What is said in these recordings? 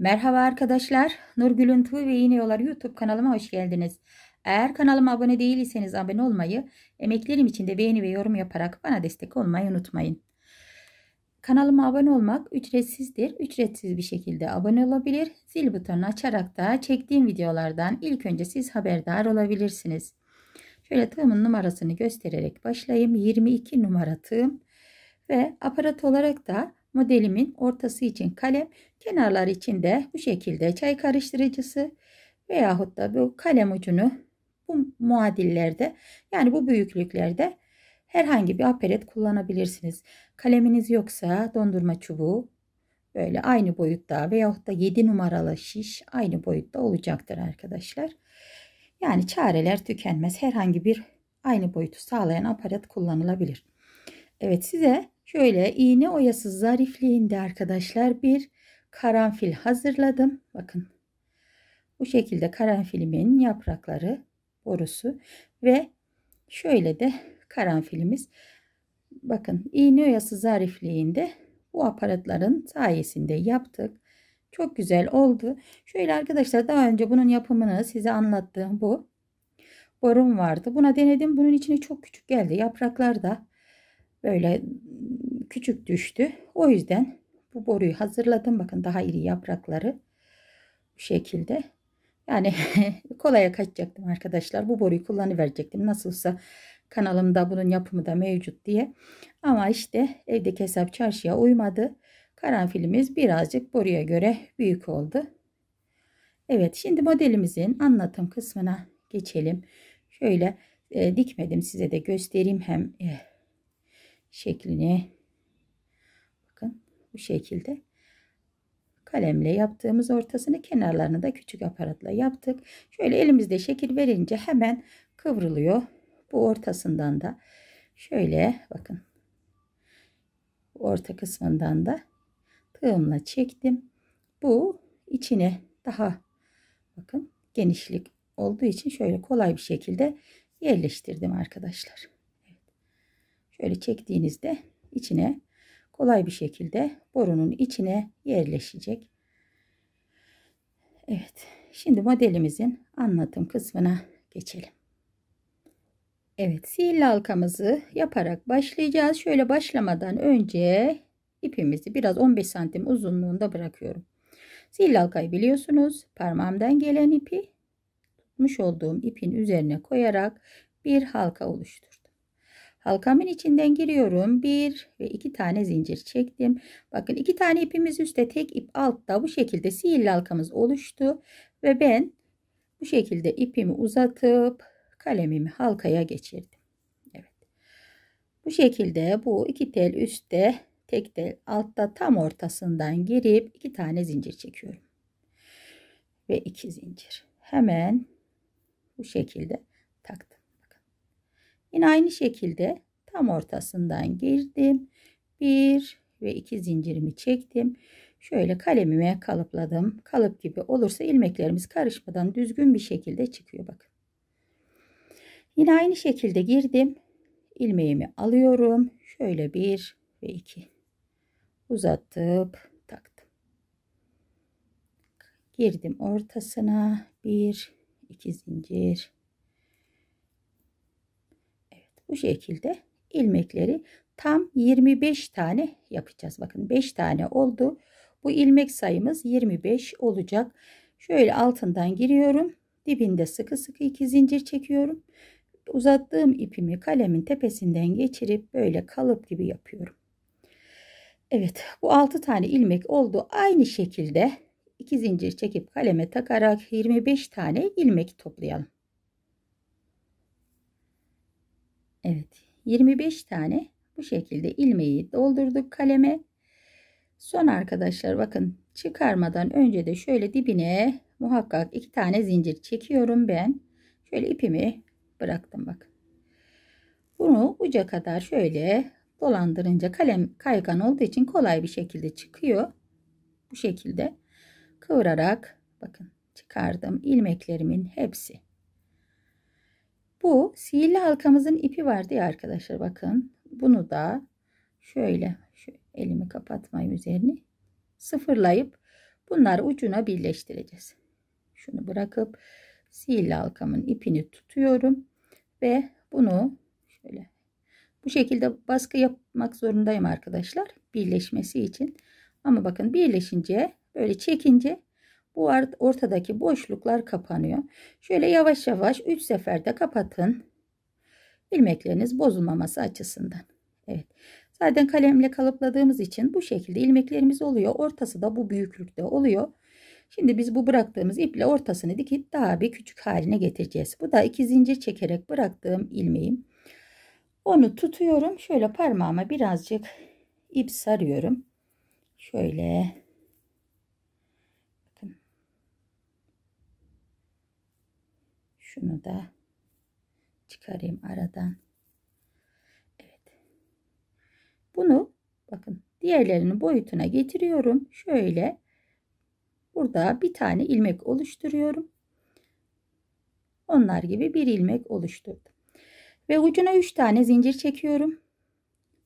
Merhaba arkadaşlar, Nurgül'ün Tığ ve İğneden Tığa Oyaları YouTube kanalıma hoş geldiniz. Eğer kanalıma abone değilseniz abone olmayı, emeklerim için de beğeni ve yorum yaparak bana destek olmayı unutmayın. Kanalıma abone olmak ücretsizdir. Ücretsiz bir şekilde abone olabilir. Zil butonunu açarak da çektiğim videolardan ilk önce siz haberdar olabilirsiniz. Şöyle tığımın numarasını göstererek başlayayım. 22 numara tığım ve aparat olarak da modelimin ortası için kalem, kenarlar için de bu şekilde çay karıştırıcısı veyahut da bu kalem ucunu bu muadillerde, yani bu büyüklüklerde herhangi bir aparat kullanabilirsiniz. Kaleminiz yoksa dondurma çubuğu böyle aynı boyutta veyahut da 7 numaralı şiş aynı boyutta olacaktır arkadaşlar. Yani çareler tükenmez, herhangi bir aynı boyutu sağlayan aparat kullanılabilir. Evet, size şöyle iğne oyası zarifliğinde arkadaşlar bir karanfil hazırladım. Bakın bu şekilde karanfilimin yaprakları, borusu ve şöyle de karanfilimiz. Bakın iğne oyası zarifliğinde bu aparatların sayesinde yaptık. Çok güzel oldu. Şöyle arkadaşlar, daha önce bunun yapımını size anlattığım bu borum vardı. Buna denedim. Bunun içine çok küçük geldi. Yapraklar da böyle küçük düştü. O yüzden bu boruyu hazırladım. Bakın daha iri yaprakları bu şekilde. Yani kolaya kaçacaktım arkadaşlar. Bu boruyu kullanıverecektim. Nasılsa kanalımda bunun yapımı da mevcut diye. Ama işte evdeki hesap çarşıya uymadı. Karanfilimiz birazcık boruya göre büyük oldu. Evet, şimdi modelimizin anlatım kısmına geçelim. Şöyle dikmedim, size de göstereyim hem şeklini. Bakın bu şekilde kalemle yaptığımız ortasını, kenarlarını da küçük aparatla yaptık. Şöyle elimizde şekil verince hemen kıvrılıyor. Bu ortasından da şöyle bakın, orta kısmından da tığımla çektim. Bu içine daha bakın genişlik olduğu için şöyle kolay bir şekilde yerleştirdim arkadaşlar. Şöyle çektiğinizde içine kolay bir şekilde borunun içine yerleşecek. Evet, şimdi modelimizin anlatım kısmına geçelim. Evet, sihirli halkamızı yaparak başlayacağız. Şöyle başlamadan önce ipimizi biraz 15 santim uzunluğunda bırakıyorum. Sihirli halkayı biliyorsunuz, parmağımdan gelen ipi tutmuş olduğum ipin üzerine koyarak bir halka oluşturdum. Halkamın içinden giriyorum. 1 ve 2 tane zincir çektim. Bakın 2 tane ipimiz üstte, tek ip altta. Bu şekilde sihirli halkamız oluştu. Ve ben bu şekilde ipimi uzatıp kalemimi halkaya geçirdim. Evet. Bu şekilde bu 2 tel üstte, tek tel altta, tam ortasından girip 2 tane zincir çekiyorum. Ve 2 zincir. Hemen bu şekilde taktım. Yine aynı şekilde tam ortasından girdim. 1 ve 2 zincirimi çektim. Şöyle kalemime kalıpladım. Kalıp gibi olursa ilmeklerimiz karışmadan düzgün bir şekilde çıkıyor. Bakın. Yine aynı şekilde girdim. İlmeğimi alıyorum. Şöyle 1 ve 2 uzatıp taktım. Girdim ortasına. 1, 2 zincir. Bu şekilde ilmekleri tam 25 tane yapacağız. Bakın 5 tane oldu. Bu ilmek sayımız 25 olacak. Şöyle altından giriyorum. Dibinde sıkı sıkı 2 zincir çekiyorum. Uzattığım ipimi kalemin tepesinden geçirip böyle kalıp gibi yapıyorum. Evet, bu 6 tane ilmek oldu. Aynı şekilde 2 zincir çekip kaleme takarak 25 tane ilmek toplayalım. Evet, 25 tane bu şekilde ilmeği doldurduk kaleme. Son arkadaşlar, bakın çıkarmadan önce de şöyle dibine muhakkak 2 tane zincir çekiyorum ben. Şöyle ipimi bıraktım bakın. Bunu uca kadar şöyle dolandırınca kalem kaygan olduğu için kolay bir şekilde çıkıyor. Bu şekilde kıvırarak bakın çıkardım ilmeklerimin hepsi. Bu sihirli halkamızın ipi vardı ya arkadaşlar, bakın bunu da şöyle şu elimi kapatmayı üzerine sıfırlayıp Bunları ucuna birleştireceğiz. Şunu bırakıp sihirli halkamın ipini tutuyorum ve bunu şöyle bu şekilde baskı yapmak zorundayım arkadaşlar, birleşmesi için. Ama bakın birleşince, böyle çekince bu ortadaki boşluklar kapanıyor. Şöyle yavaş yavaş 3 seferde kapatın, ilmekleriniz bozulmaması açısından. Evet, zaten kalemle kalıpladığımız için bu şekilde ilmeklerimiz oluyor. Ortası da bu büyüklükte oluyor. Şimdi biz bu bıraktığımız iple ortasını dikip daha bir küçük haline getireceğiz. Bu da 2 zincir çekerek bıraktığım ilmeğim. Onu tutuyorum. Şöyle parmağıma birazcık ip sarıyorum. Şöyle. Bakın. Şunu da çıkarayım aradan. Evet. Bunu bakın diğerlerinin boyutuna getiriyorum. Şöyle. Burada bir tane ilmek oluşturuyorum. Onlar gibi bir ilmek oluşturdum. Ve ucuna 3 tane zincir çekiyorum.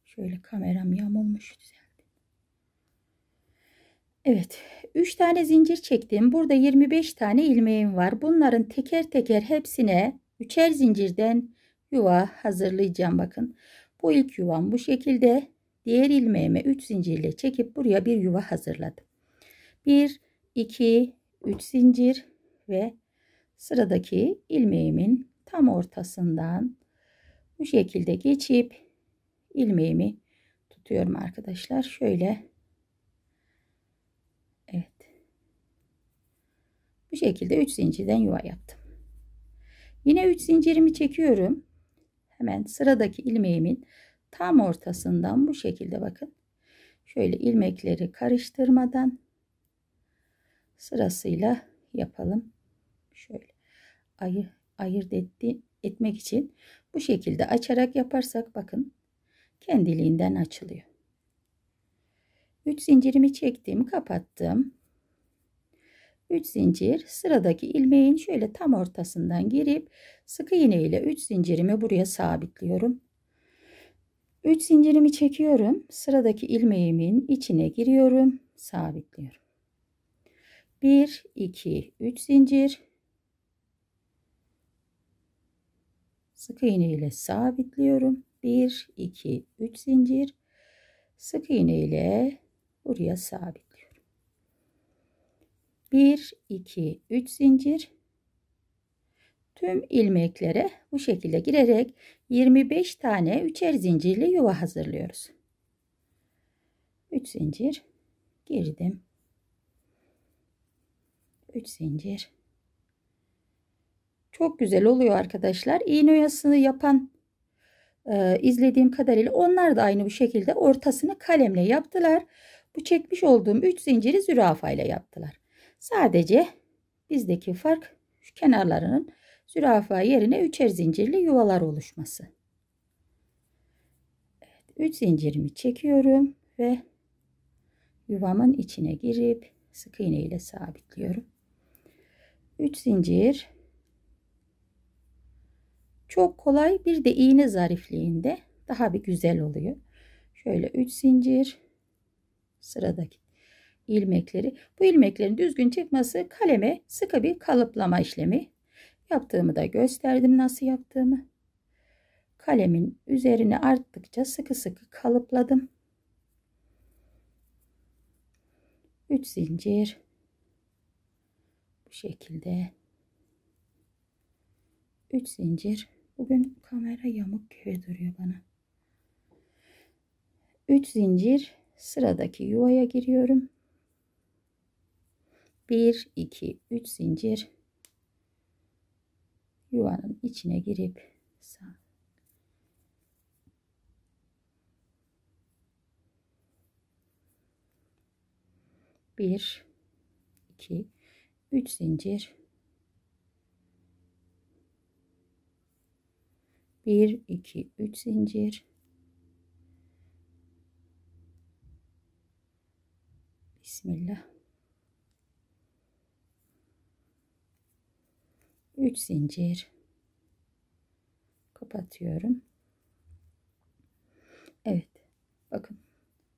Şöyle kameram yamulmuş, düzeldi. Evet, 3 tane zincir çektim. Burada 25 tane ilmeğim var. Bunların teker teker hepsine 3'er zincirden yuva hazırlayacağım. Bakın bu ilk yuvam bu şekilde. Diğer ilmeğime 3 zincirle çekip buraya bir yuva hazırladım. 1 2 3 zincir ve sıradaki ilmeğimin tam ortasından bu şekilde geçip ilmeğimi tutuyorum arkadaşlar. Şöyle. Evet. Bu şekilde 3 zincirden yuva yaptım. Yine 3 zincirimi çekiyorum. Hemen sıradaki ilmeğimin tam ortasından bu şekilde bakın. Şöyle ilmekleri karıştırmadan sırasıyla yapalım. Şöyle ayırt etmek için bu şekilde açarak yaparsak bakın kendiliğinden açılıyor. 3 zincirimi çektim, kapattım. 3 zincir, sıradaki ilmeğin şöyle tam ortasından girip sık iğne ile 3 zincirimi buraya sabitliyorum. 3 zincirimi çekiyorum, sıradaki ilmeğimin içine giriyorum, sabitliyorum. 1 2 3 zincir, sık iğne ile sabitliyorum. 1 2 3 zincir, sık iğne ile buraya sabitliyorum. 1 2 3 zincir, tüm ilmeklere bu şekilde girerek 25 tane 3'er zincirli yuva hazırlıyoruz. 3 zincir girdim. 3 zincir. Çok güzel oluyor arkadaşlar. İğne oyasını yapan izlediğim kadarıyla onlar da aynı bu şekilde ortasını kalemle yaptılar. Bu çekmiş olduğum 3 zinciri zürafayla yaptılar. Sadece bizdeki fark şu kenarlarının zürafa yerine 3'er zincirli yuvalar oluşması. Evet, 3 zincirimi çekiyorum ve yuvamın içine girip sık iğne ile sabitliyorum. 3 zincir. Çok kolay, bir de iğne zarifliğinde daha bir güzel oluyor. Şöyle 3 zincir, sıradaki ilmekleri, bu ilmeklerin düzgün çıkması kaleme sıkı bir kalıplama işlemi. Yaptığımı da gösterdim, nasıl yaptığımı. Kalemin üzerine arttıkça sıkı sıkı kalıpladım. 3 zincir, bu şekilde. 3 zincir. Bugün kamera yamuk gibi duruyor bana. 3 zincir, sıradaki yuvaya giriyorum. 1 2 3 zincir, yuvanın içine girip sağ. 1 2 3 zincir. 1 2 3 zincir. Bismillah. 3 zincir. Kapatıyorum. Evet. Bakın.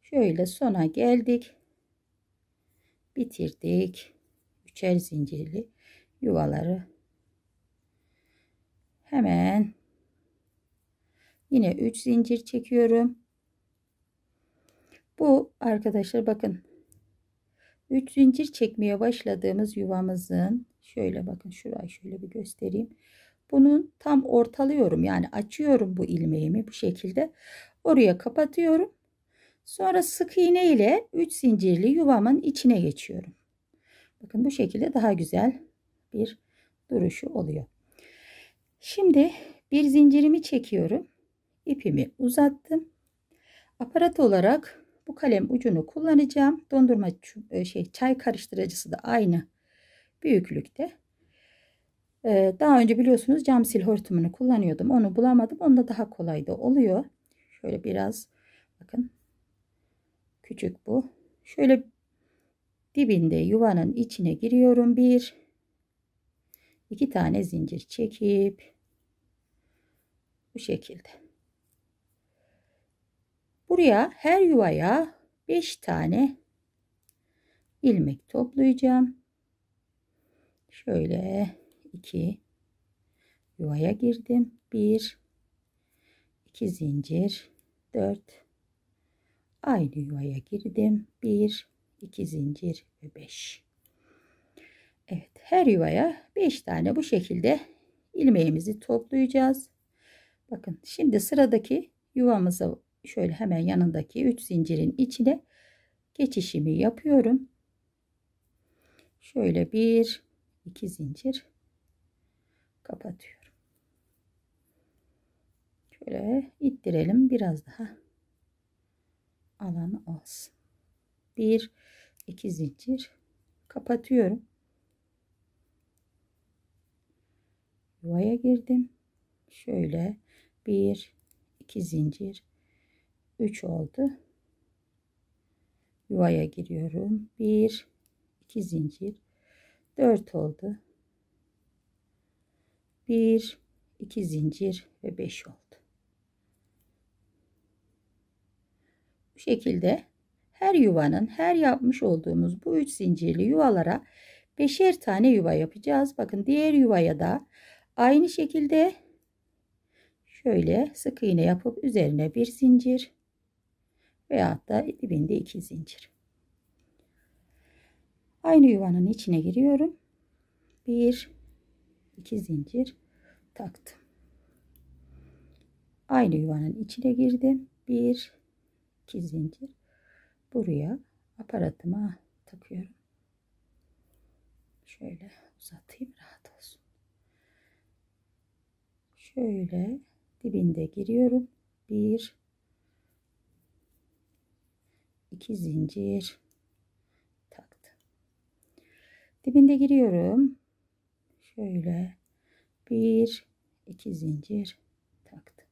Şöyle sona geldik. bitirdik. Üçer zincirli yuvaları hemen yine 3 zincir çekiyorum. Bu arkadaşlar bakın 3 zincir çekmeye başladığımız yuvamızın şöyle bakın şurayı şöyle bir göstereyim. Bunun tam ortalıyorum, yani açıyorum bu ilmeğimi bu şekilde, oraya kapatıyorum. Sonra sık iğne ile 3 zincirli yuvamın içine geçiyorum. Bakın bu şekilde daha güzel bir duruşu oluyor. Şimdi bir zincirimi çekiyorum. İpimi uzattım. Aparat olarak bu kalem ucunu kullanacağım. Dondurma çay karıştırıcısı da aynı büyüklükte. Daha önce biliyorsunuz cam sil hortumunu kullanıyordum. Onu bulamadım. Onda daha kolay da oluyor. Şöyle biraz bakın. Küçük bu. Şöyle dibinde yuvanın içine giriyorum. 1-2 tane zincir çekip bu şekilde. Buraya her yuvaya 5 tane ilmek toplayacağım. Şöyle 2 yuvaya girdim. 1-2 zincir 4 aynı yuvaya girdim. 1-2 zincir ve 5. Evet, her yuvaya 5 tane bu şekilde ilmeğimizi toplayacağız. Bakın şimdi sıradaki yuvamıza şöyle hemen yanındaki 3 zincirin içine geçişimi yapıyorum. Şöyle 1-2 zincir kapatıyorum. Şöyle ittirelim biraz daha alanı olsun. 1-2 zincir kapatıyorum. Yuvaya girdim. Şöyle 1-2 zincir 3 oldu. Yuvaya giriyorum. 1-2 zincir 4 oldu. 1-2 zincir ve 5 oldu. Bu şekilde her yuvanın, her yapmış olduğumuz bu 3 zincirli yuvalara 5'er tane yuva yapacağız. Bakın diğer yuvaya da aynı şekilde şöyle sık iğne yapıp üzerine 1 zincir veyahut da dibinde 2 zincir. Aynı yuvanın içine giriyorum. 1-2 zincir taktım. Aynı yuvanın içine girdim. 1-2 zincir. Buraya aparatıma takıyorum. Şöyle uzatayım rahat olsun. Şöyle dibinde giriyorum. 1-2 zincir taktım. Dibinde giriyorum. Şöyle 1-2 zincir taktım.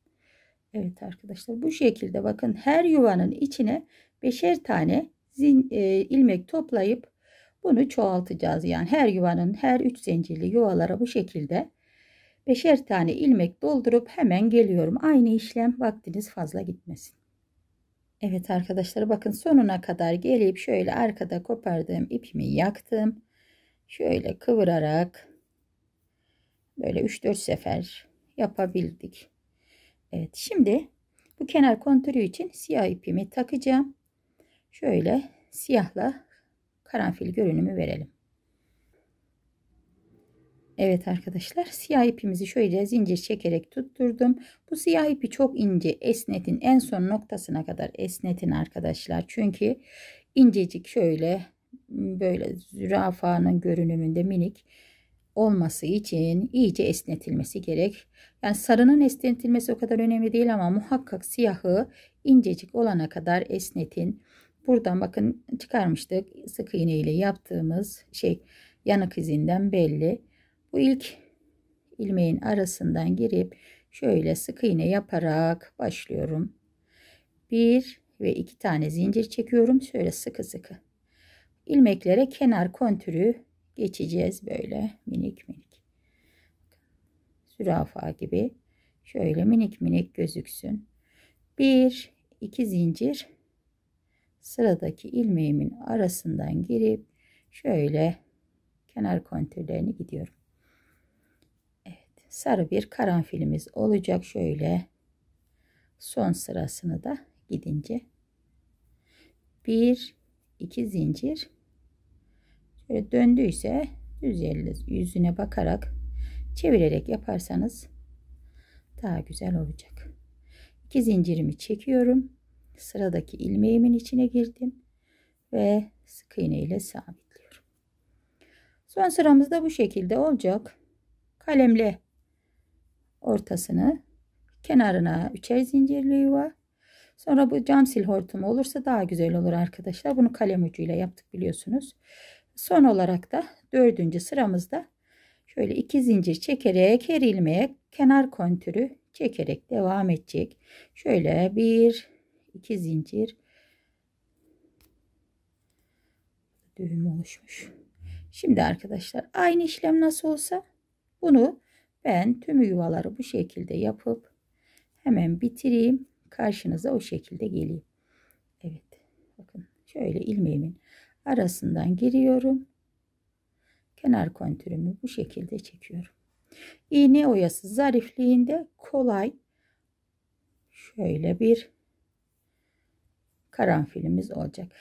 Evet arkadaşlar bu şekilde bakın her yuvanın içine 5'er tane ilmek toplayıp bunu çoğaltacağız. Yani her yuvanın her 3 zincirli yuvalara bu şekilde 5'er tane ilmek doldurup hemen geliyorum. Aynı işlem, vaktiniz fazla gitmesin. Evet arkadaşlar bakın sonuna kadar gelip şöyle arkada kopardığım ipimi yaktım. Şöyle kıvırarak böyle 3-4 sefer yapabildik. Evet şimdi bu kenar kontürü için siyah ipimi takacağım. Şöyle siyahla karanfil görünümü verelim. Evet arkadaşlar siyah ipimizi şöyle zincir çekerek tutturdum. Bu siyah ipi çok ince esnetin, en son noktasına kadar esnetin arkadaşlar. Çünkü incecik şöyle böyle zürafanın görünümünde minik olması için iyice esnetilmesi gerek. Yani sarının esnetilmesi o kadar önemli değil ama muhakkak siyahı incecik olana kadar esnetin. Buradan bakın çıkarmıştık sık iğne ile yaptığımız yanık izinden belli. Bu ilk ilmeğin arasından girip şöyle sık iğne yaparak başlıyorum. 1 ve 2 tane zincir çekiyorum. Şöyle sıkı sıkı ilmeklere kenar kontürü geçeceğiz böyle minik minik. Zürafa gibi şöyle minik minik gözüksün. 1-2 zincir sıradaki ilmeğimin arasından girip şöyle kenar kontürlerini gidiyorum. Evet, sarı bir karanfilimiz olacak. Şöyle son sırasını da gidince 1 2 zincir şöyle döndüyse düz yüzüne bakarak çevirerek yaparsanız daha güzel olacak. 2 zincirimi çekiyorum. Sıradaki ilmeğimin içine girdim ve sık iğne ile sabitliyorum. Son sıramızda bu şekilde olacak. Kalemle ortasını, kenarına üçer zincirli yuva. Sonra bu cam sil hortumu olursa daha güzel olur arkadaşlar. Bunu kalem ucuyla yaptık biliyorsunuz. Son olarak da 4. sıramızda şöyle 2 zincir çekerek her ilmeğe kenar kontürü çekerek devam edecek. Şöyle 1-2 zincir. Düğüm oluşmuş. Şimdi arkadaşlar aynı işlem nasıl olsa bunu ben tüm yuvaları bu şekilde yapıp hemen bitireyim. Karşınıza o şekilde geleyim. Evet. Bakın şöyle ilmeğimin arasından giriyorum. Kenar kontürümü bu şekilde çekiyorum. İğne oyası zarifliğinde kolay şöyle bir karanfilimiz olacak.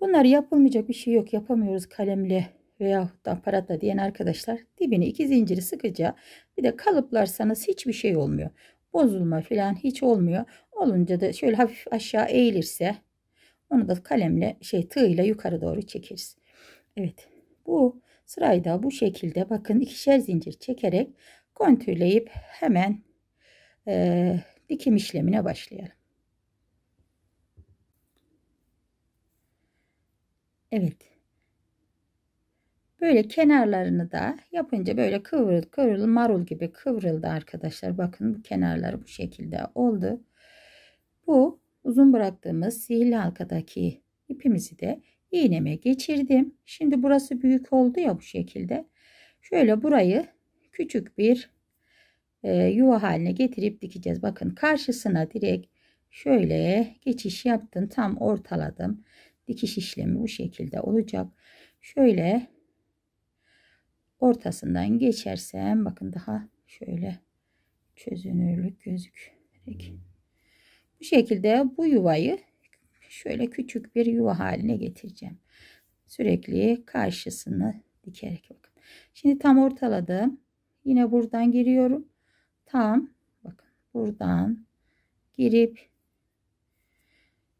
Bunlar yapılmayacak bir şey yok. Yapamıyoruz kalemle veya aparatla diyen arkadaşlar, dibine 2 zinciri sıkıca bir de kalıplarsanız hiçbir şey olmuyor. Bozulma falan hiç olmuyor. Olunca da şöyle hafif aşağı eğilirse onu da kalemle tığıyla yukarı doğru çekeriz. Evet, bu sırayı da bu şekilde bakın 2'şer zincir çekerek kontürleyip hemen dikim işlemine başlayalım. Evet. Böyle kenarlarını da yapınca böyle kıvrıl kıvrıl marul gibi kıvrıldı arkadaşlar. Bakın bu kenarları bu şekilde oldu. Bu uzun bıraktığımız sihirli halkadaki ipimizi de iğneme geçirdim. Şimdi burası büyük oldu ya bu şekilde. Şöyle burayı küçük bir yuva haline getirip dikeceğiz. Bakın karşısına direkt şöyle geçiş yaptım. Tam ortaladım. Dikiş işlemi bu şekilde olacak. Şöyle ortasından geçersem bakın daha şöyle çözünürlük gözükerek bu şekilde bu yuvayı şöyle küçük bir yuva haline getireceğim. Sürekli karşısını dikerek bakın. Şimdi tam ortaladım. Yine buradan giriyorum. Tam bakın buradan girip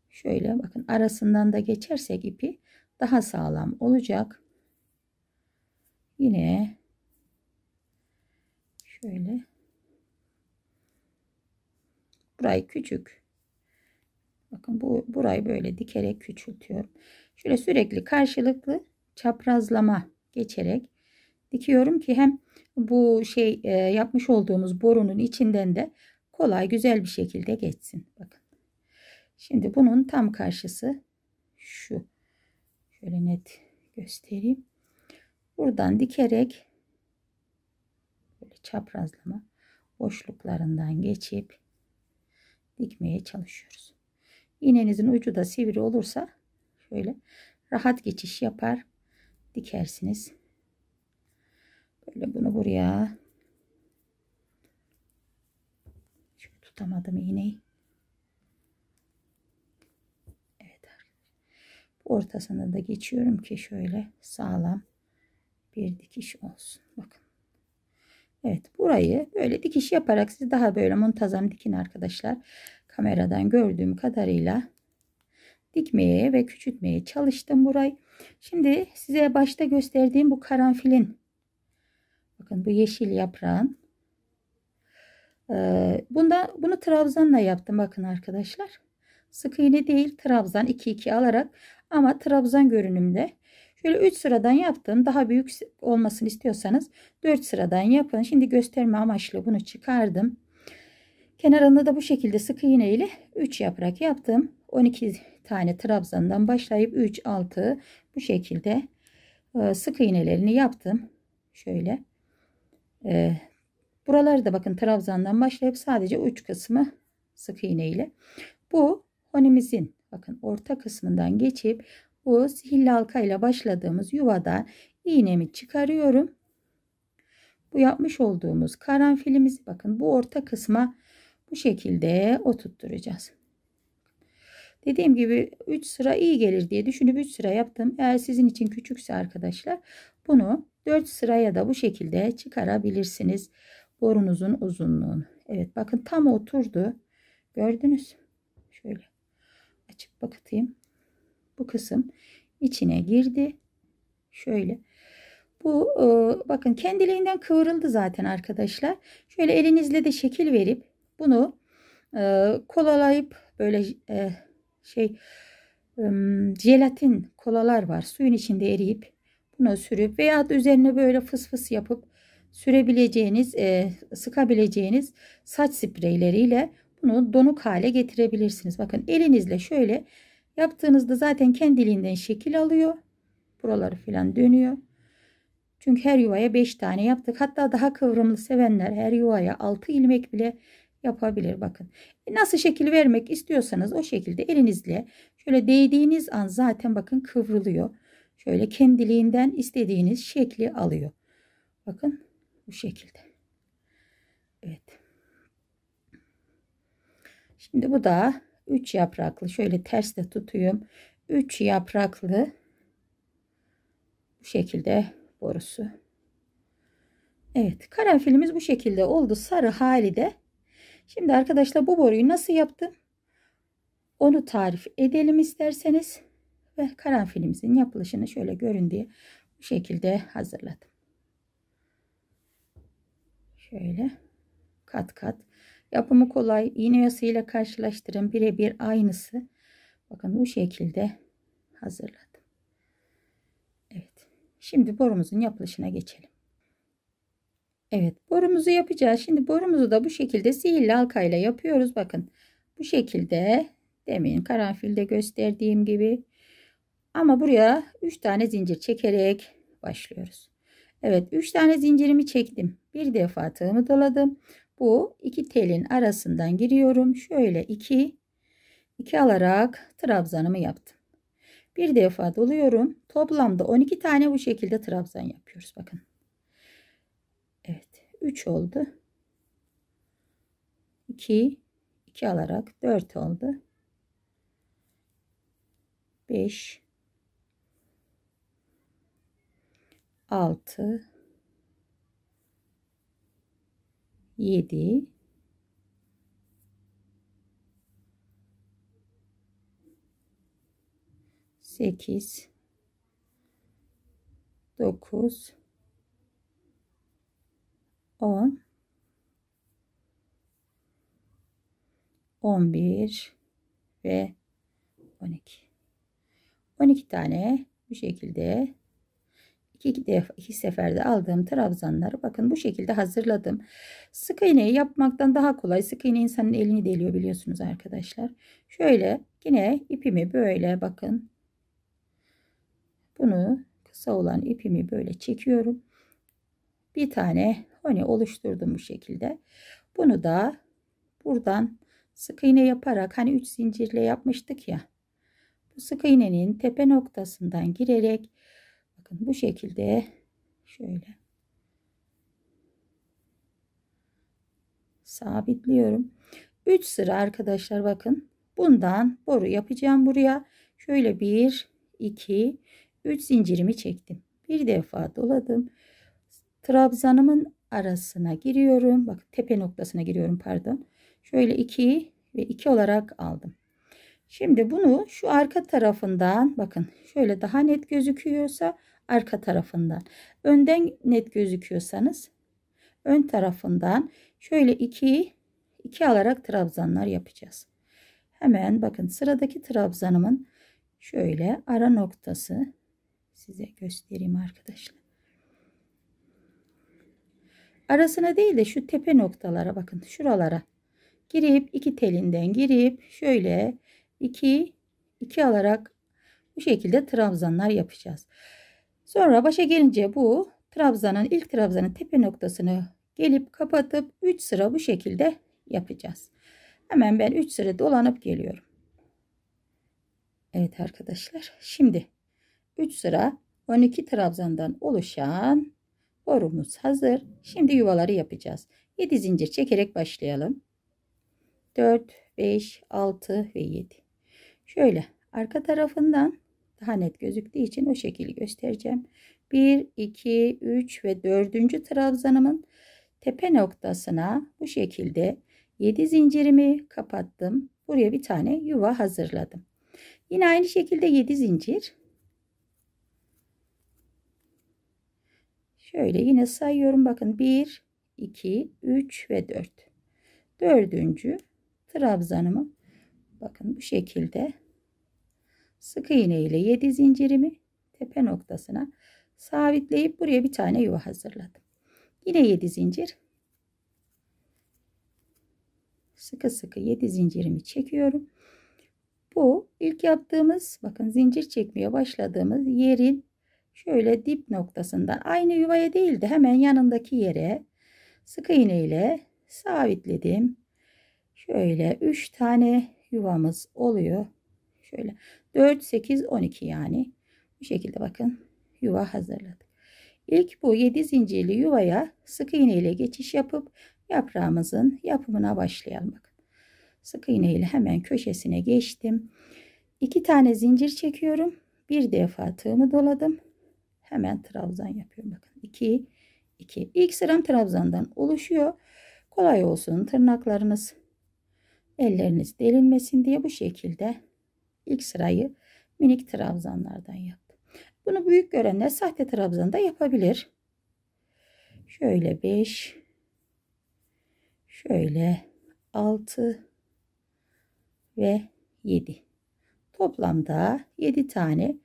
şöyle bakın arasından da geçersek ipi daha sağlam olacak. Yine şöyle burayı küçük. Bakın burayı böyle dikerek küçültüyorum. Şöyle sürekli karşılıklı çaprazlama geçerek dikiyorum ki hem bu yapmış olduğumuz borunun içinden de kolay güzel bir şekilde geçsin. Bakın. Şimdi bunun tam karşısı şu. Şöyle net göstereyim. Buradan dikerek böyle çaprazlama boşluklarından geçip dikmeye çalışıyoruz. İğnenizin ucu da sivri olursa şöyle rahat geçiş yapar dikersiniz. Böyle bunu buraya şöyle tutamadım iğneyi. Ortasına da geçiyorum ki şöyle sağlam bir dikiş olsun. Bakın. Evet, burayı böyle dikiş yaparak siz daha böyle muntazam dikin arkadaşlar. Kameradan gördüğüm kadarıyla dikmeye ve küçültmeye çalıştım burayı. Şimdi size başta gösterdiğim bu karanfilin bakın bu yeşil yaprağın bunu trabzanla yaptım bakın arkadaşlar. Sık iğne değil, trabzan 2-2 alarak ama trabzan görünümde. Şöyle 3 sıradan yaptım. Daha büyük olmasını istiyorsanız 4 sıradan yapın. Şimdi gösterme amaçlı bunu çıkardım. Kenarında da bu şekilde sık iğne ile 3 yaprak yaptım. 12 tane trabzandan başlayıp 3-6 bu şekilde sık iğnelerini yaptım. Şöyle. Buraları da bakın trabzandan başlayıp sadece uç kısmı sık iğne ile. Bu honimizin bakın orta kısmından geçip bu sihirli halka ile başladığımız yuvadan iğnemi çıkarıyorum. Bu yapmış olduğumuz karanfilimiz, bakın bu orta kısma bu şekilde oturtturacağız. Dediğim gibi 3 sıra iyi gelir diye düşünüp 3 sıra yaptım. Eğer sizin için küçükse arkadaşlar bunu 4 sıraya da bu şekilde çıkarabilirsiniz. Borunuzun uzunluğunu. Evet bakın tam oturdu. Gördünüz. Şöyle açıp bakayım. Bu kısım içine girdi. Şöyle. Bu bakın kendiliğinden kıvrıldı zaten arkadaşlar. Şöyle elinizle de şekil verip bunu kolalayıp böyle jelatin kolalar var. Suyun içinde eriyip bunu sürüp veya üzerine böyle fıs fıs yapıp sürebileceğiniz, sıkabileceğiniz saç spreyleriyle bunu donuk hale getirebilirsiniz. Bakın elinizle şöyle yaptığınızda zaten kendiliğinden şekil alıyor. Buraları falan dönüyor. Çünkü her yuvaya 5 tane yaptık. Hatta daha kıvrımlı sevenler her yuvaya 6 ilmek bile yapabilir. Bakın nasıl şekil vermek istiyorsanız o şekilde elinizle şöyle değdiğiniz an zaten bakın kıvrılıyor. Şöyle kendiliğinden istediğiniz şekli alıyor. Bakın bu şekilde. Evet. Şimdi bu da 3 yapraklı. Şöyle ters de tutuyorum. 3 yapraklı bu şekilde borusu. Evet, karanfilimiz bu şekilde oldu sarı hali de. Şimdi arkadaşlar bu boruyu nasıl yaptım? Onu tarif edelim isterseniz ve karanfilimizin yapılışını şöyle görün diye bu şekilde hazırladım. Şöyle kat kat. Yapımı kolay. İğne yasıyla karşılaştırın. Birebir aynısı. Bakın bu şekilde hazırladım. Evet. Şimdi borumuzun yapılışına geçelim. Evet. Borumuzu yapacağız. Şimdi borumuzu da bu şekilde sihirli halkayla yapıyoruz. Bakın. Bu şekilde demin karanfilde gösterdiğim gibi. Ama buraya 3 tane zincir çekerek başlıyoruz. Evet. 3 tane zincirimi çektim. Bir defa tığımı doladım. Bu iki telin arasından giriyorum. Şöyle 2 alarak trabzanımı yaptım. Bir defa doluyorum. Toplamda 12 tane bu şekilde trabzan yapıyoruz. Bakın. Evet. 3 oldu. 2 alarak 4 oldu. 5 6 7 8 9 10 11 ve 12 tane bu şekilde iki seferde aldığım trabzanları bakın bu şekilde hazırladım. Sık iğneyi yapmaktan daha kolay. Sık iğne insanın elini deliyor biliyorsunuz arkadaşlar. Şöyle yine ipimi böyle bakın. Bunu kısa olan ipimi böyle çekiyorum. Bir tane hani oluşturdum bu şekilde. Bunu da buradan sık iğne yaparak hani 3 zincirle yapmıştık ya. Bu sık iğnenin tepe noktasından girerek bu şekilde şöyle sabitliyorum. 3 sıra arkadaşlar bakın. Bundan boru yapacağım buraya. Şöyle 1, 2, 3 zincirimi çektim. Bir defa doladım. Trabzanımın arasına giriyorum. Bakın tepe noktasına giriyorum pardon. Şöyle 2 ve 2 olarak aldım. Şimdi bunu şu arka tarafından bakın şöyle daha net gözüküyorsa arka tarafından, önden net gözüküyorsanız ön tarafından şöyle 2 alarak trabzanlar yapacağız. Hemen bakın sıradaki trabzanımın şöyle ara noktası size göstereyim arkadaşlar. Arasına değil de şu tepe noktalara bakın şuralara girip iki telinden girip şöyle 2 alarak bu şekilde trabzanlar yapacağız. Sonra başa gelince bu trabzanın ilk trabzanın tepe noktasını gelip kapatıp 3 sıra bu şekilde yapacağız. Hemen ben 3 sıra dolanıp geliyorum. Evet arkadaşlar, şimdi 3 sıra 12 trabzandan oluşan borumuz hazır. Şimdi yuvaları yapacağız. 7 zincir çekerek başlayalım. 4, 5, 6 ve 7. Şöyle arka tarafından daha net gözüktüğü için o şekilde göstereceğim. 1, 2, 3 ve 4. trabzanımın tepe noktasına bu şekilde 7 zincirimi kapattım. Buraya bir tane yuva hazırladım. Yine aynı şekilde 7 zincir. Şöyle yine sayıyorum. Bakın 1, 2, 3 ve 4. 4. trabzanımı bakın bu şekilde sık iğne ile 7 zincirimi tepe noktasına sabitleyip buraya bir tane yuva hazırladım. Yine 7 zincir. Sıkı sıkı 7 zincirimi çekiyorum. Bu ilk yaptığımız, bakın zincir çekmeye başladığımız yerin şöyle dip noktasından, aynı yuvaya değil de hemen yanındaki yere sık iğne ile sabitledim. Şöyle 3 tane yuvamız oluyor. Şöyle 4, 8, 12 yani. Bu şekilde bakın yuva hazırladık. İlk bu 7 zincirli yuvaya sık iğne ile geçiş yapıp yaprağımızın yapımına başlayalım. Bakın. Sık iğne ile hemen köşesine geçtim. 2 tane zincir çekiyorum. Bir defa tığımı doladım. Hemen trabzan yapıyorum. Bakın 2, 2. İlk sıram trabzandan oluşuyor. Kolay olsun, tırnaklarınız, elleriniz delinmesin diye bu şekilde ilk sırayı minik trabzanlardan yaptım. Bunu büyük görenler sahte trabzan da yapabilir. Şöyle 5, şöyle 6 ve 7. Toplamda 7 tane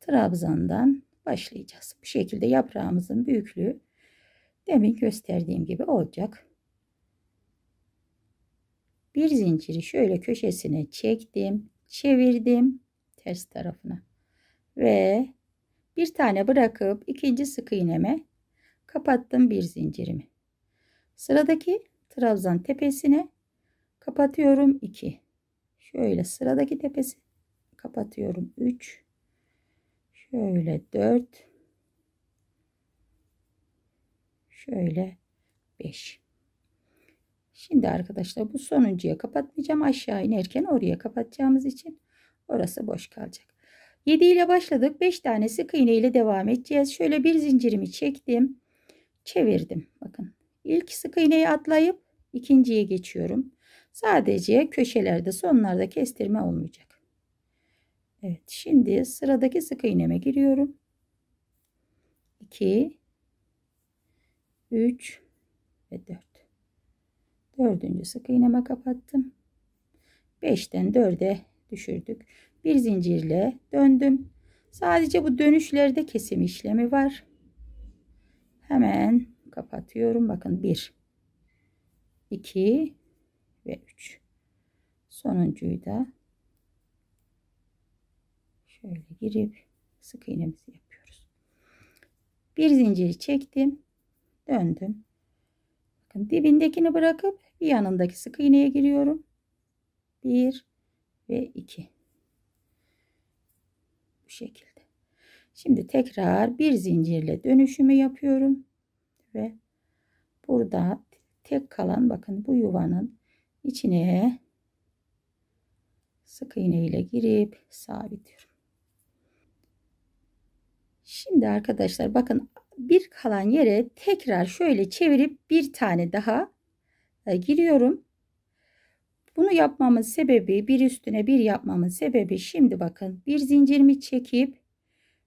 trabzandan başlayacağız. Bu şekilde yaprağımızın büyüklüğü demin gösterdiğim gibi olacak. Bir zinciri şöyle köşesine çektim, çevirdim ters tarafına ve bir tane bırakıp ikinci sık iğneme kapattım bir zincirimi. Sıradaki trabzan tepesine kapatıyorum 2. Şöyle sıradaki tepesi kapatıyorum 3. Şöyle 4. Şöyle 5. Şimdi arkadaşlar bu sonuncuya kapatmayacağım. Aşağı inerken oraya kapatacağımız için orası boş kalacak. 7 ile başladık. 5 tane sık iğne ile devam edeceğiz. Şöyle bir zincirimi çektim. Çevirdim. Bakın ilk sık iğneyi atlayıp ikinciye geçiyorum. Sadece köşelerde, sonlarda kestirme olmayacak. Evet, şimdi sıradaki sık iğneme giriyorum. 2, 3 ve 4. 4. sık iğneme kapattım. 5'ten 4'e düşürdük. Bir zincirle döndüm. Sadece bu dönüşlerde kesim işlemi var. Hemen kapatıyorum. Bakın 1, 2 ve 3. Sonuncuyu da şöyle girip sık iğnemizi yapıyoruz. Bir zinciri çektim, döndüm. Bakın dibindekini bırakıp bir yanındaki sık iğneye giriyorum. 1 ve 2. Bu şekilde. Şimdi tekrar bir zincirle dönüşümü yapıyorum ve burada tek kalan bakın bu yuvanın içine sık iğne ile girip sabitliyorum. Şimdi arkadaşlar bakın bir kalan yere tekrar şöyle çevirip bir tane daha giriyorum. Bunu yapmamın sebebi, bir üstüne bir yapmamın sebebi, şimdi bakın bir zincirimi çekip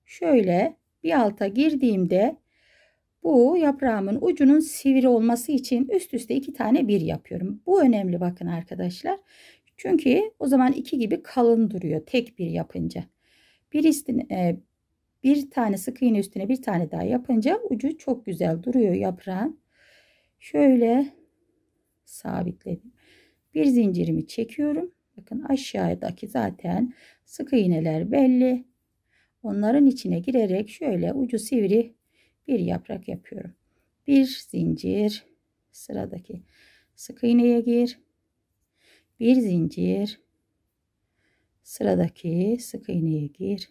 şöyle bir alta girdiğimde bu yaprağımın ucunun sivri olması için üst üste 2 tane bir yapıyorum. Bu önemli bakın arkadaşlar. Çünkü o zaman 2 gibi kalın duruyor tek bir yapınca. Bir tane sık iğne üstüne bir tane daha yapınca ucu çok güzel duruyor yaprağın. Şöyle sabitledim. Bir zincirimi çekiyorum. Bakın aşağıdaki zaten sık iğneler belli. Onların içine girerek şöyle ucu sivri bir yaprak yapıyorum. Bir zincir, sıradaki sık iğneye gir. Bir zincir, Sıradaki sık iğneye gir.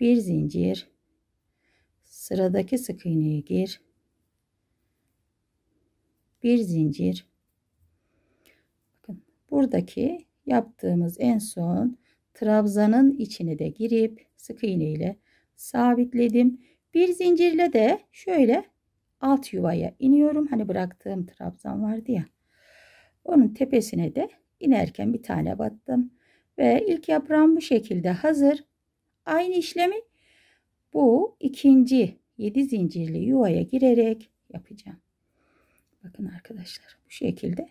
Bir zincir. Sıradaki sık iğneye gir. Bir zincir. Bakın buradaki yaptığımız en son trabzanın içine de girip sık iğne ile sabitledim. Bir zincirle de şöyle alt yuvaya iniyorum. Hani bıraktığım trabzan vardı ya. Onun tepesine de inerken bir tane battım. Ve ilk yaprağım bu şekilde hazır. Aynı işlemi bu ikinci 7 zincirli yuvaya girerek yapacağım. Bakın arkadaşlar bu şekilde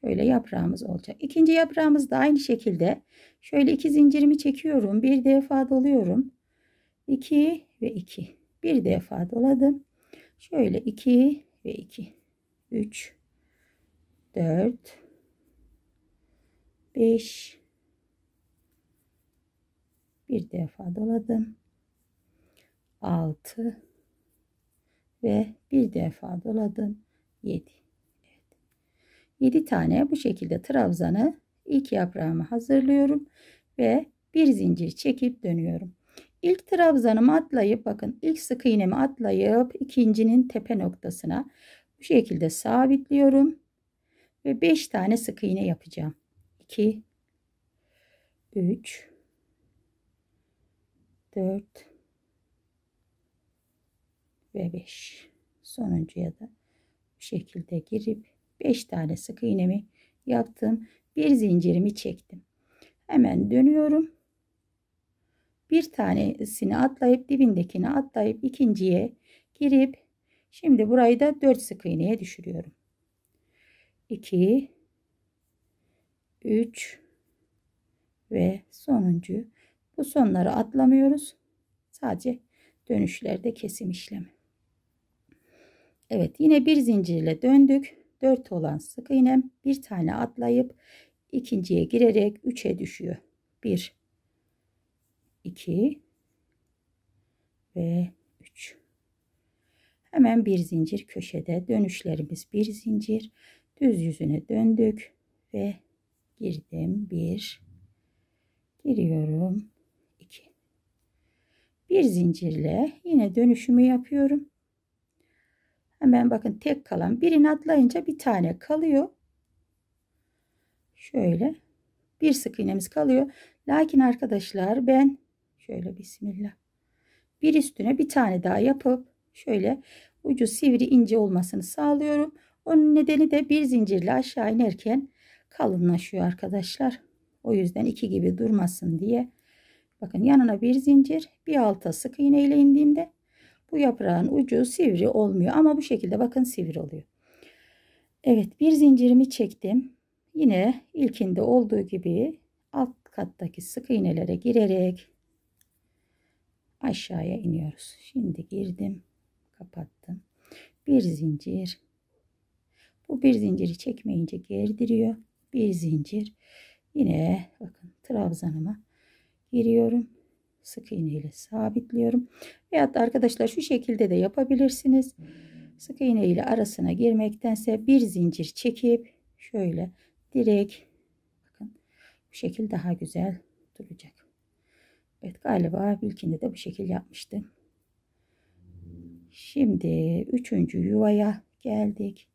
şöyle yaprağımız olacak. İkinci yaprağımız da aynı şekilde şöyle 2 zincirimi çekiyorum. Bir defa doluyorum. 2 ve 2. Bir defa doladım. Şöyle 2 ve 2. 3 4 5 bir defa doladım. 6 ve bir defa doladım. 7. Evet. 7 tane bu şekilde trabzanı ilk yaprağımı hazırlıyorum ve bir zincir çekip dönüyorum. İlk trabzanımı atlayıp bakın ilk sık iğnemi atlayıp ikincinin tepe noktasına bu şekilde sabitliyorum ve 5 tane sık iğne yapacağım. 2 3 4 ve 5. Sonuncuya da bu şekilde girip 5 tane sık iğnemi yaptım. Bir zincirimi çektim. Hemen dönüyorum. Bir tanesini atlayıp dibindekini atlayıp ikinciye girip şimdi burayı da 4 sık iğneye düşürüyorum. 2 3 ve sonuncu. Bu sonları atlamıyoruz. Sadece dönüşlerde kesim işlemi. Evet yine bir zincirle döndük. 4 olan sık iğnem bir tane atlayıp ikinciye girerek 3'e düşüyor. 1 2 ve 3. Hemen bir zincir köşede dönüşlerimiz bir zincir. Düz yüzüne döndük ve girdim. 1 giriyorum. 2 bir zincirle yine dönüşümü yapıyorum. Hemen bakın tek kalan birini atlayınca bir tane kalıyor. Şöyle bir sık iğnemiz kalıyor. Lakin arkadaşlar ben şöyle bismillah bir üstüne bir tane daha yapıp şöyle ucu sivri ince olmasını sağlıyorum. Onun nedeni de bir zincirle aşağı inerken kalınlaşıyor arkadaşlar. O yüzden 2 gibi durmasın diye. Bakın yanına bir zincir, bir alta sık iğne ile indiğimde bu yaprağın ucu sivri olmuyor. Ama bu şekilde bakın sivri oluyor. Evet bir zincirimi çektim. Yine ilkinde olduğu gibi alt kattaki sık iğnelere girerek aşağıya iniyoruz. Şimdi girdim, kapattım. Bir zincir. Bu bir zinciri çekmeyince gerdiriyor. Bir zincir. Yine bakın trabzanıma giriyorum. Sık iğne ile sabitliyorum. Veyahut da arkadaşlar şu şekilde de yapabilirsiniz. Sık iğne ile arasına girmektense bir zincir çekip şöyle direkt bakın bu şekil daha güzel duracak. Evet galiba ilkinde de bu şekil yapmıştım. Şimdi 3. yuvaya geldik.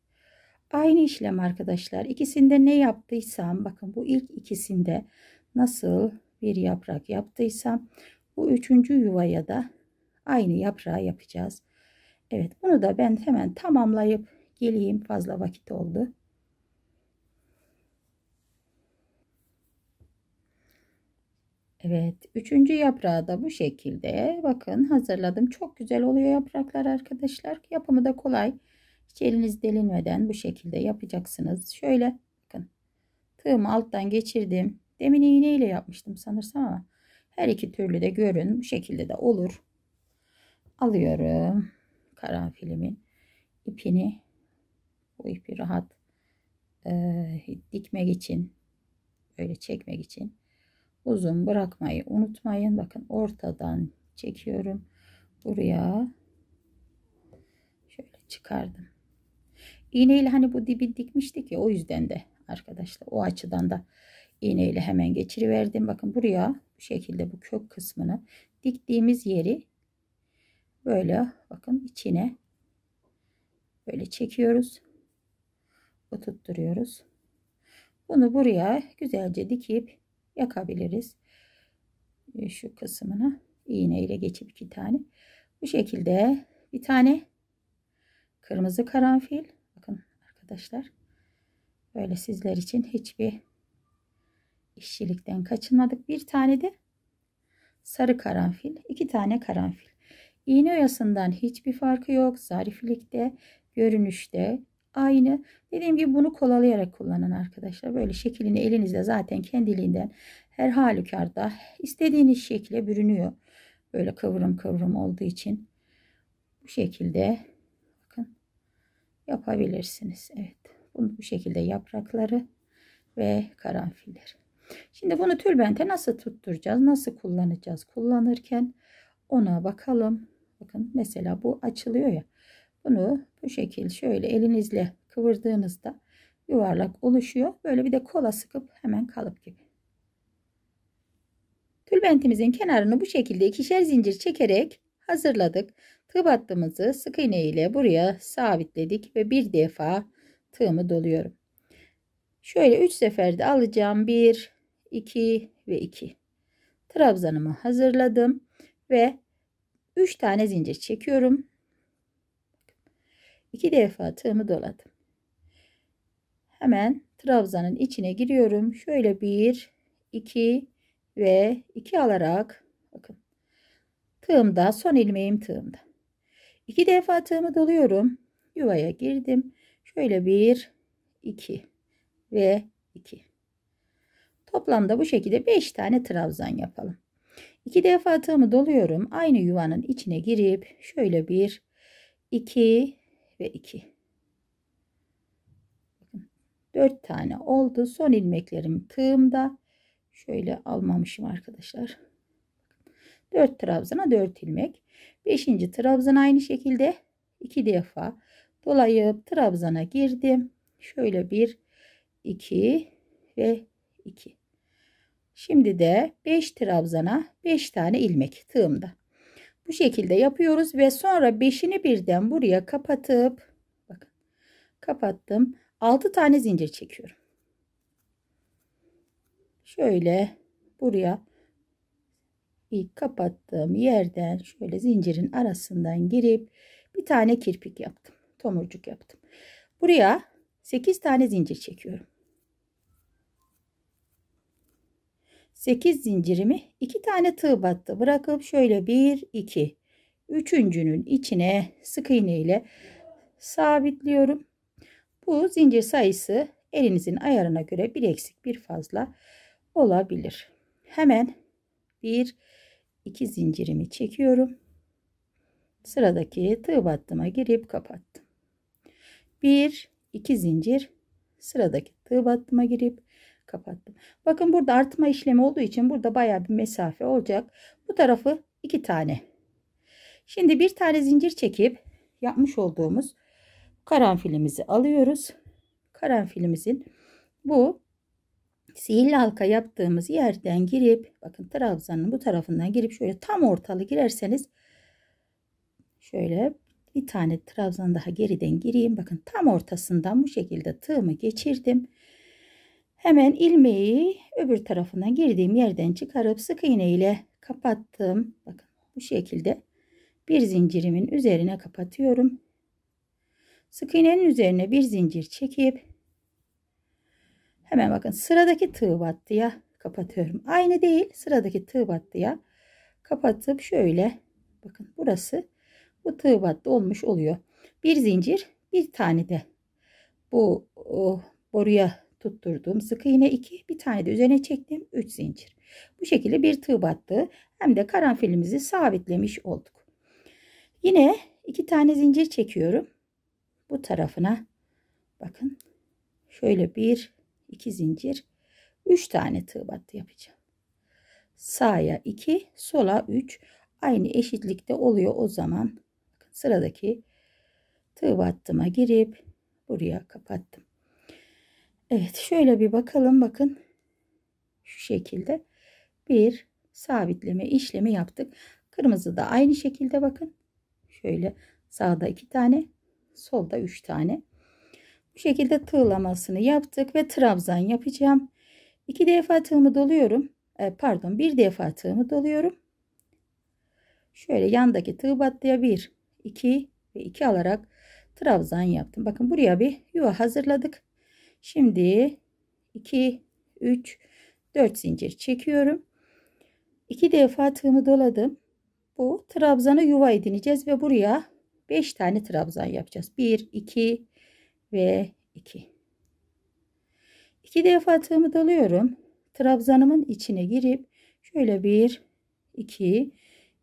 Aynı işlem arkadaşlar. İkisinde ne yaptıysam bakın bu ilk ikisinde nasıl bir yaprak yaptıysam bu 3. yuvaya da aynı yaprağı yapacağız. Evet bunu da ben hemen tamamlayıp geleyim. Fazla vakit oldu. Evet 3. yaprağı da bu şekilde bakın hazırladım. Çok güzel oluyor yapraklar arkadaşlar. Yapımı da kolay. Hiç eliniz delinmeden bu şekilde yapacaksınız. Şöyle bakın tığımı alttan geçirdim. Demin iğne ile yapmıştım sanırsam ama her iki türlü de görün bu şekilde de olur. Alıyorum karanfilimin ipini. Bu ipi rahat dikmek için böyle çekmek için uzun bırakmayı unutmayın. Bakın ortadan çekiyorum buraya şöyle çıkardım. İğneyle hani bu dibi dikmiştik ya o yüzden de arkadaşlar o açıdan da iğne ile hemen geçiriverdim. Bakın buraya bu şekilde bu kök kısmını diktiğimiz yeri böyle bakın içine böyle çekiyoruz, oturtturuyoruz. Bunu buraya güzelce dikip yakabiliriz. Şu kısmını iğne ile geçip iki tane bu şekilde bir tane kırmızı karanfil. Bakın arkadaşlar, böyle sizler için hiçbir işçilikten kaçınmadık. Bir tane de sarı karanfil, iki tane karanfil. İğne oyasından hiçbir farkı yok. Zariflikte, görünüşte aynı. Dediğim gibi bunu kolalayarak kullanın arkadaşlar. Böyle şeklini elinizde zaten kendiliğinden her halükarda istediğiniz şekle bürünüyor. Böyle kıvrım kıvrım olduğu için bu şekilde bakın yapabilirsiniz. Evet, bunu bu şekilde yaprakları ve karanfilleri. Şimdi bunu tülbente nasıl tutturacağız, nasıl kullanacağız, kullanırken ona bakalım. Bakın mesela bu açılıyor ya. Bunu bu şekil şöyle elinizle kıvırdığınızda yuvarlak oluşuyor. Böyle bir de kola sıkıp hemen kalıp gibi. Tülbentimizin kenarını bu şekilde ikişer zincir çekerek hazırladık. Tığ battığımızı sık iğne ile buraya sabitledik ve bir defa tığımı doluyorum. Şöyle 3 seferde alacağım. 1, 2 ve 2. Trabzanımı hazırladım ve 3 tane zincir çekiyorum. 2 defa tığımı doladım. Hemen trabzanın içine giriyorum. Şöyle 1, 2 ve 2 alarak bakın. Tığımda, son ilmeğim tığımda. 2 defa tığımı doluyorum. Yuvaya girdim. Şöyle 1, 2 ve 2. Toplamda bu şekilde 5 tane trabzan yapalım. 2 defa tığımı doluyorum. Aynı yuvanın içine girip şöyle 1, 2 ve 2. 4 tane oldu. Son ilmeklerim tığımda. Şöyle almamışım arkadaşlar. 4 trabzana 4 ilmek. 5. trabzan aynı şekilde 2 defa dolayıp trabzana girdim. Şöyle 1, 2 ve 2. Şimdi de 5 trabzana 5 tane ilmek tığımda. Bu şekilde yapıyoruz ve sonra 5'ini birden buraya kapatıp bakın kapattım. 6 tane zincir çekiyorum. Şöyle buraya ilk kapattığım yerden şöyle zincirin arasından girip bir tane kirpik yaptım. Tomurcuk yaptım. Buraya 8 tane zincir çekiyorum. 8 zincirimi 2 tane tığ battı bırakıp şöyle 1, 2, üçüncünün içine sık iğne ile sabitliyorum. Bu zincir sayısı elinizin ayarına göre bir eksik bir fazla olabilir. Hemen 1, 2 zincirimi çekiyorum. Sıradaki tığ battıma girip kapattım. 1, 2 zincir, sıradaki tığ battıma girip kapattım. Bakın burada artma işlemi olduğu için burada bayağı bir mesafe olacak. Bu tarafı 2 tane. Şimdi bir tane zincir çekip yapmış olduğumuz karanfilimizi alıyoruz. Karanfilimizin bu sihirli halka yaptığımız yerden girip bakın trabzanın bu tarafından girip şöyle tam ortalı girerseniz şöyle bir tane trabzan daha geriden gireyim. Bakın tam ortasından bu şekilde tığımı geçirdim. Hemen ilmeği öbür tarafından girdiğim yerden çıkarıp sık iğne ile kapattım. Bakın bu şekilde bir zincirimin üzerine kapatıyorum. Sık iğnenin üzerine bir zincir çekip hemen bakın sıradaki tığ battıya kapatıyorum. Aynı değil, sıradaki tığ battıya kapatıp şöyle bakın burası bu tığ battı olmuş oluyor. Bir zincir, bir tane de bu boruya tutturduğum sık iğne 2, bir tane de üzerine çektim 3 zincir. Bu şekilde bir tığ battı hem de karanfilimizi sabitlemiş olduk. Yine 2 tane zincir çekiyorum. Bu tarafına bakın şöyle 1, 2 zincir, 3 tane tığ battı yapacağım. Sağa 2, sola 3, aynı eşitlikte oluyor o zaman. Bakın sıradaki tığ battıma girip buraya kapattım. Evet şöyle bir bakalım bakın. şu şekilde bir sabitleme işlemi yaptık. Kırmızı da aynı şekilde bakın. Şöyle sağda 2 tane, solda 3 tane. Bu şekilde tığlamasını yaptık ve trabzan yapacağım. 2 defa tığımı doluyorum. Pardon, 1 defa tığımı doluyorum. Şöyle yandaki tığ battıya 1, 2 ve 2 alarak trabzan yaptım. Bakın buraya bir yuva hazırladık. Şimdi 2, 3, 4 zincir çekiyorum. 2 defa tığımı doladım. Bu trabzanı yuva edineceğiz ve buraya 5 tane trabzan yapacağız. 1, 2 ve 2. 2 defa tığımı doluyorum. Trabzanımın içine girip şöyle 1, 2,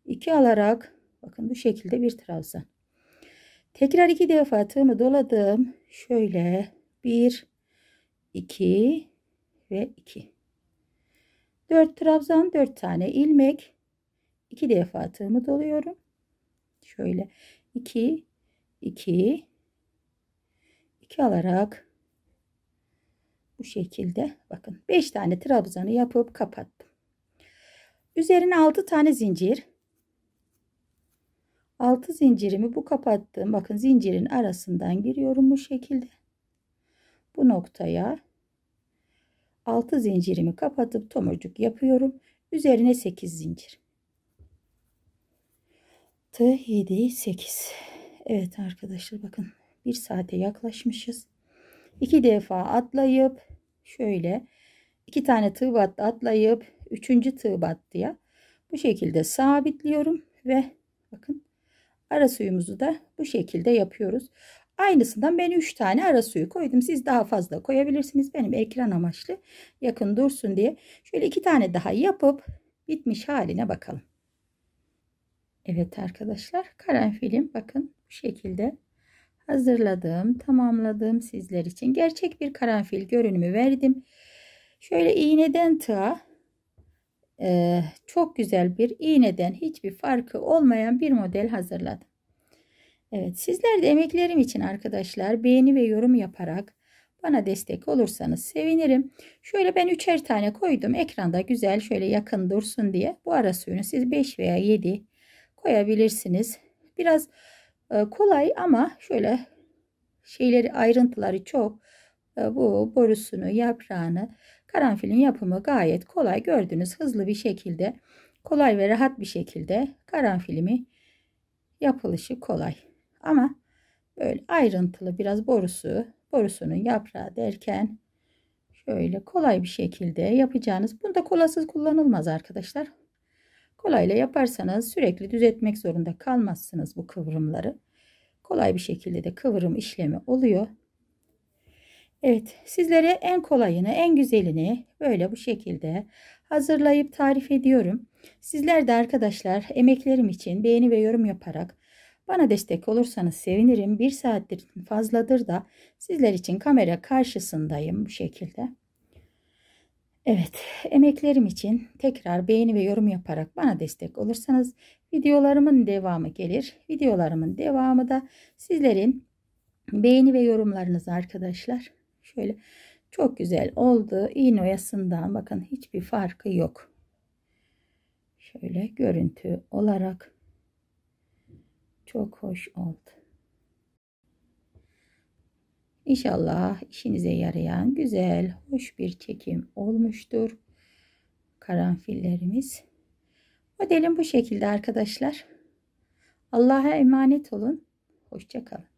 2 alarak bakın bu şekilde bir trabzan. Tekrar 2 defa tığımı doladım. Şöyle 1, 2 ve 2. 4 trabzan, 4 tane ilmek. 2 defa tığımı doluyorum. Şöyle 2, 2, 2 alarak bu şekilde bakın 5 tane trabzanı yapıp kapattım. Üzerine 6 tane zincir. 6 zincirimi bu kapattığım bakın zincirin arasından giriyorum bu şekilde. Bu noktaya 6 zincirimi kapatıp tomurcuk yapıyorum. Üzerine 8 zincir. 6, 7, 8. Evet arkadaşlar bakın 1 saate yaklaşmışız. 2 defa atlayıp şöyle 2 tane tığ battı atlayıp 3. tığ battıya bu şekilde sabitliyorum ve bakın ara suyumuzu da bu şekilde yapıyoruz. Aynısından ben 3 tane ara suyu koydum. Siz daha fazla koyabilirsiniz. Benim ekran amaçlı yakın dursun diye. Şöyle 2 tane daha yapıp bitmiş haline bakalım. Evet arkadaşlar karanfilim bakın bu şekilde hazırladım, tamamladım sizler için. Gerçek bir karanfil görünümü verdim. Şöyle iğneden tığa çok güzel bir iğneden hiçbir farkı olmayan bir model hazırladım. Evet sizler de emeklerim için arkadaşlar beğeni ve yorum yaparak bana destek olursanız sevinirim. Şöyle ben 3'er tane koydum. Ekranda güzel şöyle yakın dursun diye. Bu ara suyunu siz 5 veya 7 koyabilirsiniz. Biraz kolay ama şöyle şeyleri ayrıntıları çok. Bu borusunu, yaprağını, karanfilin yapımı gayet kolay. Gördüğünüz hızlı bir şekilde, kolay ve rahat bir şekilde karanfilimi yapılışı kolay. Ama böyle ayrıntılı biraz borusunun yaprağı derken şöyle kolay bir şekilde yapacağınız. Bunda kolasız kullanılmaz arkadaşlar. Kolayla yaparsanız sürekli düzeltmek zorunda kalmazsınız bu kıvrımları. Kolay bir şekilde de kıvrım işlemi oluyor. Evet sizlere en kolayını en güzelini böyle bu şekilde hazırlayıp tarif ediyorum. Sizler de arkadaşlar emeklerim için beğeni ve yorum yaparak bana destek olursanız sevinirim. 1 saattir fazladır da sizler için kamera karşısındayım bu şekilde. Evet, emeklerim için tekrar beğeni ve yorum yaparak bana destek olursanız videolarımın devamı gelir. Videolarımın devamı da sizlerin beğeni ve yorumlarınız arkadaşlar. Şöyle çok güzel oldu. İğne oyasından bakın hiçbir farkı yok. Şöyle görüntü olarak çok hoş oldu. İnşallah işinize yarayan güzel, hoş bir çekim olmuştur. Karanfillerimiz. Modelim bu şekilde arkadaşlar. Allah'a emanet olun. Hoşça kalın.